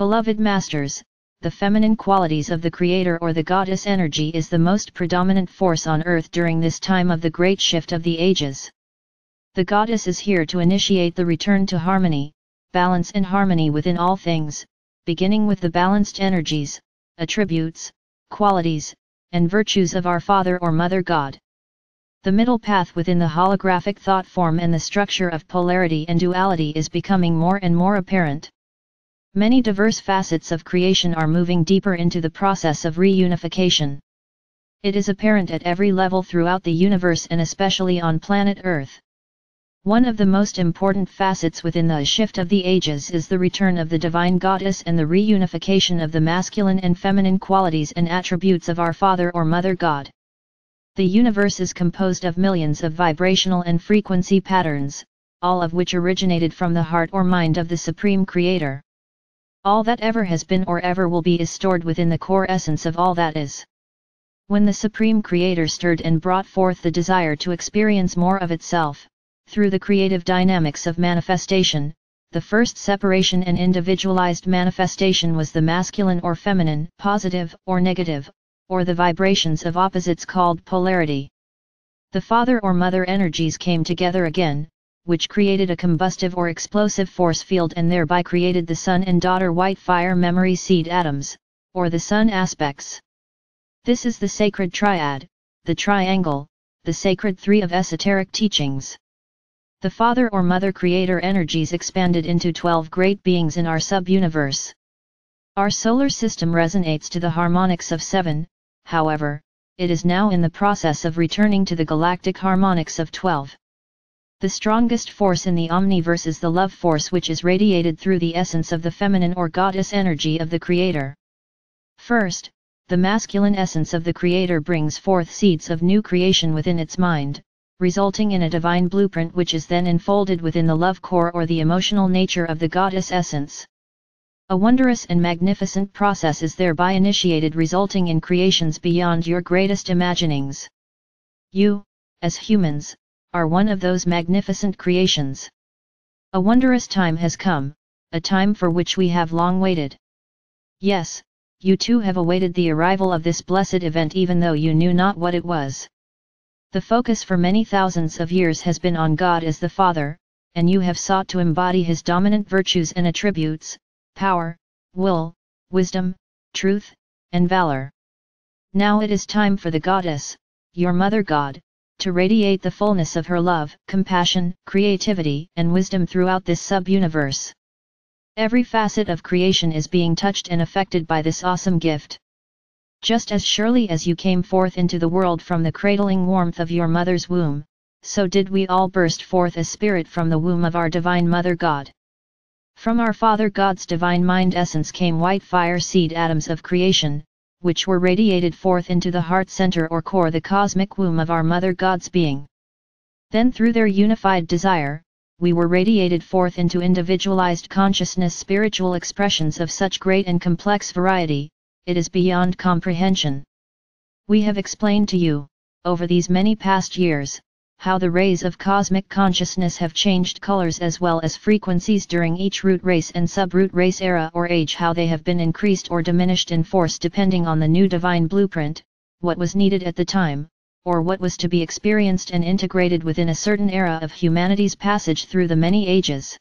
Beloved Masters, the feminine qualities of the Creator or the Goddess energy is the most predominant force on Earth during this time of the great shift of the ages. The Goddess is here to initiate the return to harmony, balance and harmony within all things, beginning with the balanced energies, attributes, qualities, and virtues of our Father or Mother God. The middle path within the holographic thought form and the structure of polarity and duality is becoming more and more apparent. Many diverse facets of creation are moving deeper into the process of reunification. It is apparent at every level throughout the universe and especially on planet Earth. One of the most important facets within the shift of the ages is the return of the Divine Goddess and the reunification of the masculine and feminine qualities and attributes of our Father or Mother God. The universe is composed of millions of vibrational and frequency patterns, all of which originated from the heart or mind of the Supreme Creator. All that ever has been or ever will be is stored within the core essence of all that is. When the Supreme Creator stirred and brought forth the desire to experience more of itself, through the creative dynamics of manifestation, the first separation and individualized manifestation was the masculine or feminine, positive or negative, or the vibrations of opposites called polarity. The Father or Mother energies came together again, which created a combustive or explosive force field and thereby created the Son and Daughter white fire memory seed atoms, or the Sun aspects. This is the sacred triad, the triangle, the sacred three of esoteric teachings. The Father or Mother Creator energies expanded into 12 great beings in our sub-universe. Our solar system resonates to the harmonics of 7, however, it is now in the process of returning to the galactic harmonics of 12. The strongest force in the omniverse is the love force, which is radiated through the essence of the feminine or goddess energy of the Creator. First, the masculine essence of the Creator brings forth seeds of new creation within its mind, resulting in a divine blueprint which is then enfolded within the love core or the emotional nature of the goddess essence. A wondrous and magnificent process is thereby initiated, resulting in creations beyond your greatest imaginings. You, as humans, are one of those magnificent creations. A wondrous time has come, a time for which we have long waited. Yes, you too have awaited the arrival of this blessed event even though you knew not what it was. The focus for many thousands of years has been on God as the Father, and you have sought to embody His dominant virtues and attributes, power, will, wisdom, truth, and valor. Now it is time for the Goddess, your Mother God, to radiate the fullness of her love, compassion, creativity, and wisdom throughout this sub-universe. Every facet of creation is being touched and affected by this awesome gift. Just as surely as you came forth into the world from the cradling warmth of your mother's womb, so did we all burst forth as spirit from the womb of our Divine Mother God. From our Father God's divine mind essence came white fire seed atoms of creation, which were radiated forth into the heart center or core, the cosmic womb of our Mother God's being. Then through their unified desire, we were radiated forth into individualized consciousness, spiritual expressions of such great and complex variety, it is beyond comprehension. We have explained to you, over these many past years, how the rays of cosmic consciousness have changed colors as well as frequencies during each root race and sub-root race era or age, how they have been increased or diminished in force depending on the new divine blueprint, what was needed at the time, or what was to be experienced and integrated within a certain era of humanity's passage through the many ages.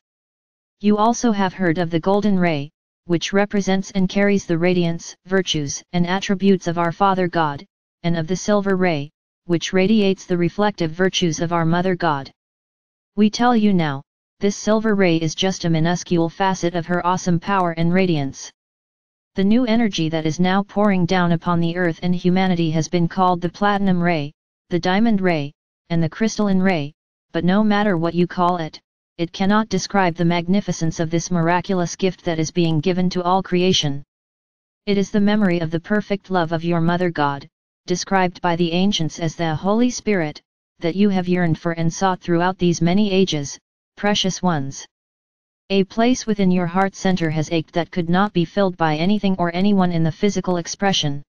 You also have heard of the golden ray, which represents and carries the radiance, virtues, and attributes of our Father God, and of the silver ray, which radiates the reflective virtues of our Mother God. We tell you now, this silver ray is just a minuscule facet of her awesome power and radiance. The new energy that is now pouring down upon the earth and humanity has been called the platinum ray, the diamond ray, and the crystalline ray, but no matter what you call it, it cannot describe the magnificence of this miraculous gift that is being given to all creation. It is the memory of the perfect love of your Mother God, described by the ancients as the Holy Spirit, that you have yearned for and sought throughout these many ages, precious ones. A place within your heart center has ached that could not be filled by anything or anyone in the physical expression.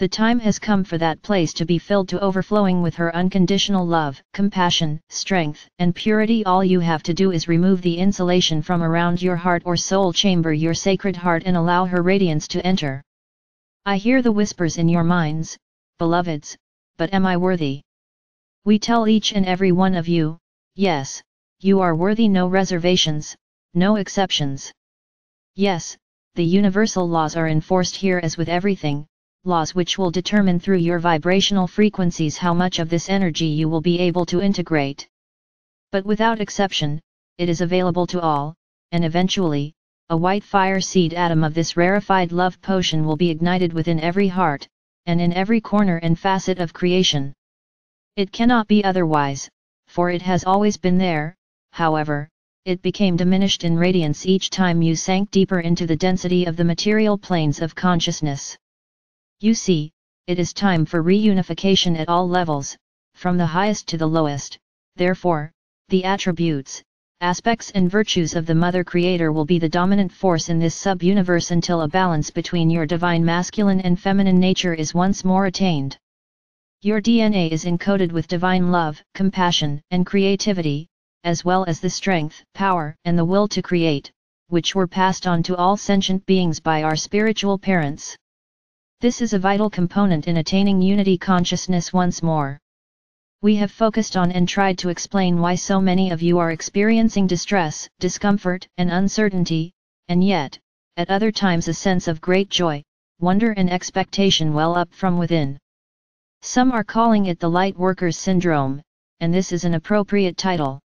the time has come for that place to be filled to overflowing with her unconditional love, compassion, strength, and purity. All you have to do is remove the insulation from around your heart or soul chamber, your sacred heart, and allow her radiance to enter. I hear the whispers in your minds, beloveds, but am I worthy? We tell each and every one of you, yes, you are worthy, no reservations, no exceptions. Yes, the universal laws are enforced here as with everything, laws which will determine through your vibrational frequencies how much of this energy you will be able to integrate. But without exception, it is available to all, and eventually, a white fire seed atom of this rarefied love potion will be ignited within every heart, and in every corner and facet of creation. It cannot be otherwise, for it has always been there. However, it became diminished in radiance each time you sank deeper into the density of the material planes of consciousness. You see, it is time for reunification at all levels, from the highest to the lowest. Therefore, the attributes, aspects and virtues of the Mother Creator will be the dominant force in this sub-universe until a balance between your divine masculine and feminine nature is once more attained. Your DNA is encoded with divine love, compassion, and creativity, as well as the strength, power, and the will to create, which were passed on to all sentient beings by our spiritual parents. This is a vital component in attaining unity consciousness once more. We have focused on and tried to explain why so many of you are experiencing distress, discomfort, and uncertainty, and yet, at other times a sense of great joy, wonder and expectation well up from within. Some are calling it the light workers syndrome, and this is an appropriate title.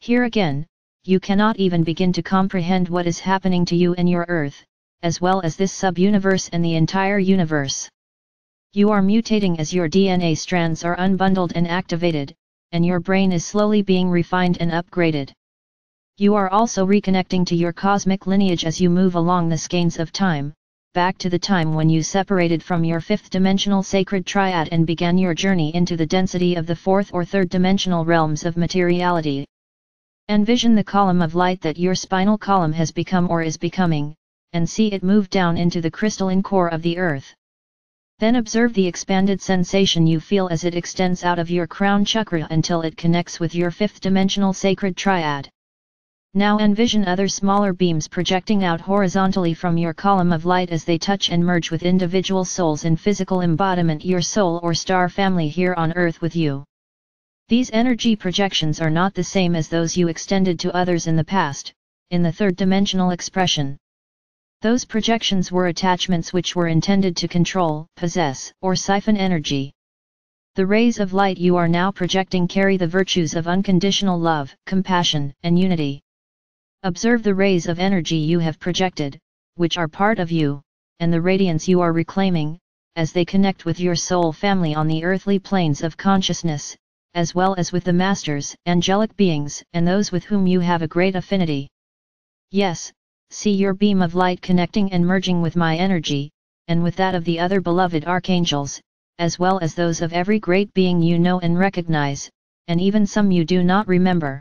Here again, you cannot even begin to comprehend what is happening to you and your earth, as well as this sub-universe and the entire universe. You are mutating as your DNA strands are unbundled and activated, and your brain is slowly being refined and upgraded. You are also reconnecting to your cosmic lineage as you move along the skeins of time, back to the time when you separated from your fifth-dimensional sacred triad and began your journey into the density of the fourth or third-dimensional realms of materiality. Envision the column of light that your spinal column has become or is becoming, and see it move down into the crystalline core of the earth. Then observe the expanded sensation you feel as it extends out of your crown chakra until it connects with your fifth-dimensional sacred triad. Now envision other smaller beams projecting out horizontally from your column of light as they touch and merge with individual souls in physical embodiment, your soul or star family here on earth with you. These energy projections are not the same as those you extended to others in the past, in the third-dimensional expression. Those projections were attachments which were intended to control, possess, or siphon energy. The rays of light you are now projecting carry the virtues of unconditional love, compassion, and unity. Observe the rays of energy you have projected, which are part of you, and the radiance you are reclaiming, as they connect with your soul family on the earthly planes of consciousness, as well as with the masters, angelic beings, and those with whom you have a great affinity. Yes, see your beam of light connecting and merging with my energy, and with that of the other beloved archangels, as well as those of every great being you know and recognize, and even some you do not remember.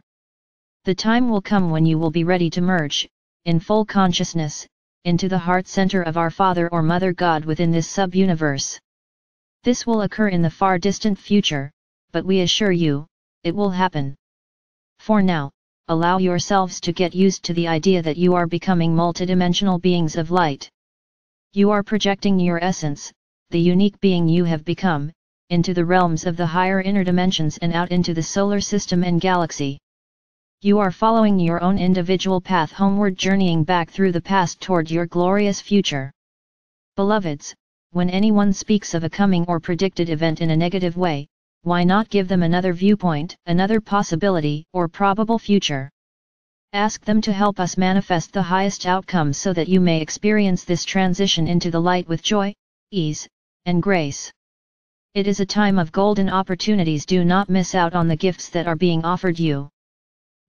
The time will come when you will be ready to merge, in full consciousness, into the heart center of our Father or Mother God within this sub-universe. This will occur in the far distant future, but we assure you, it will happen. For now, allow yourselves to get used to the idea that you are becoming multidimensional beings of light. You are projecting your essence, the unique being you have become, into the realms of the higher inner dimensions and out into the solar system and galaxy. You are following your own individual path homeward, journeying back through the past toward your glorious future. Beloveds, when anyone speaks of a coming or predicted event in a negative way, why not give them another viewpoint, another possibility, or probable future? Ask them to help us manifest the highest outcome so that you may experience this transition into the light with joy, ease, and grace. It is a time of golden opportunities. Do not miss out on the gifts that are being offered you.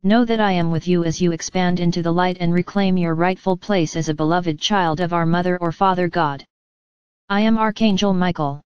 Know that I am with you as you expand into the light and reclaim your rightful place as a beloved child of our Mother or Father God. I am Archangel Michael.